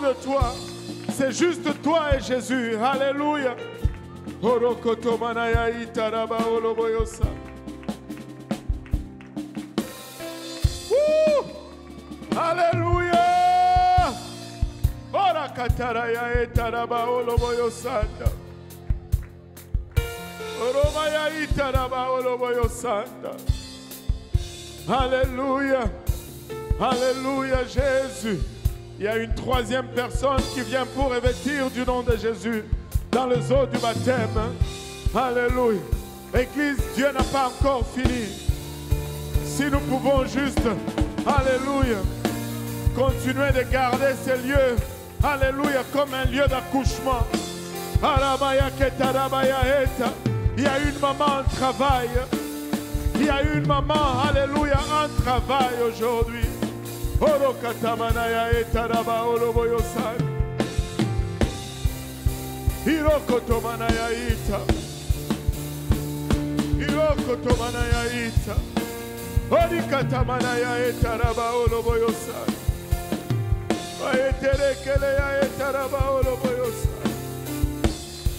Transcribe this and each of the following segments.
autour de toi. C'est juste toi et Jésus. Alléluia. Alléluia. Ora kataraya etaraba oloboyo santa. Oromaya itaraba oloboyo santa. Alléluia. Alléluia Jésus. Il y a une troisième personne qui vient pour revêtir du nom de Jésus dans les eaux du baptême. Alléluia. Église, Dieu n'a pas encore fini. Si nous pouvons juste, alléluia, continuez de garder ces lieux, alléluia, comme un lieu d'accouchement. Il y a une maman en travail. Il y a une maman, alléluia, en travail aujourd'hui.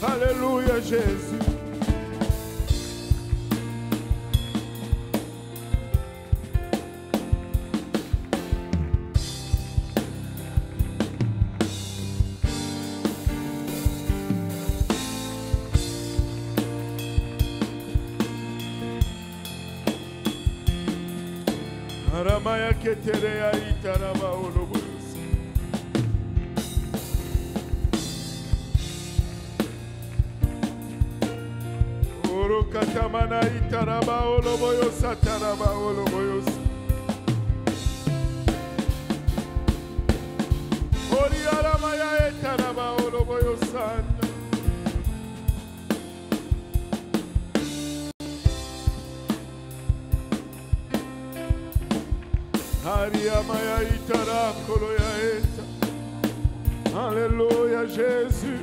Alléluia Jésus. Aramaya ketereya itaraba oloboyo. Katamana itaraba oloboyo sataraba oloboyo. Oli aramaya etaraba oloboyo santa. Hariamaya itara koloya eta. Alléluia Jésus.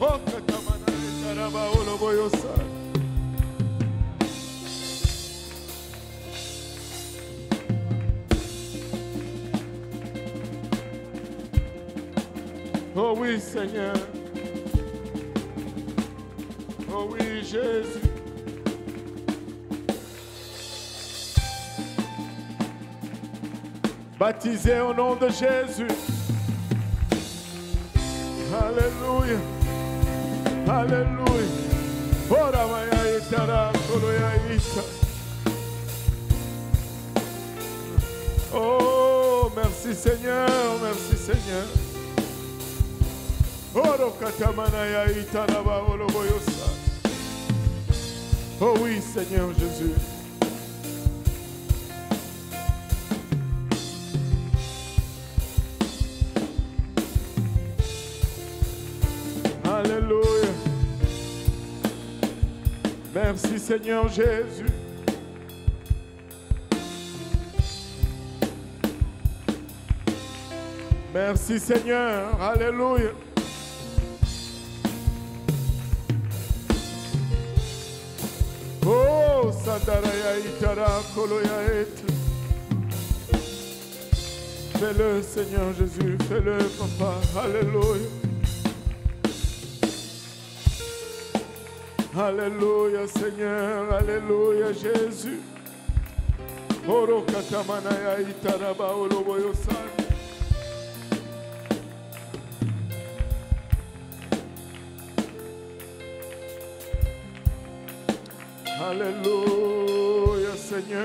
Oh katamana itaraba oloboyo santa. Oh oui Seigneur, oh oui Jésus. Baptisé au nom de Jésus. Alléluia, alléluia. Ora maya itara koloya ita. Oh merci Seigneur, merci Seigneur. Oh oui, Seigneur Jésus. Alléluia. Merci, Seigneur Jésus. Merci, Seigneur. Alléluia. Fais-le, Seigneur Jésus, fais-le, Papa, alléluia. Alléluia, Seigneur, alléluia, Jésus. Oro katamanaya itaraba oloboyo san. Alléluia, Seigneur.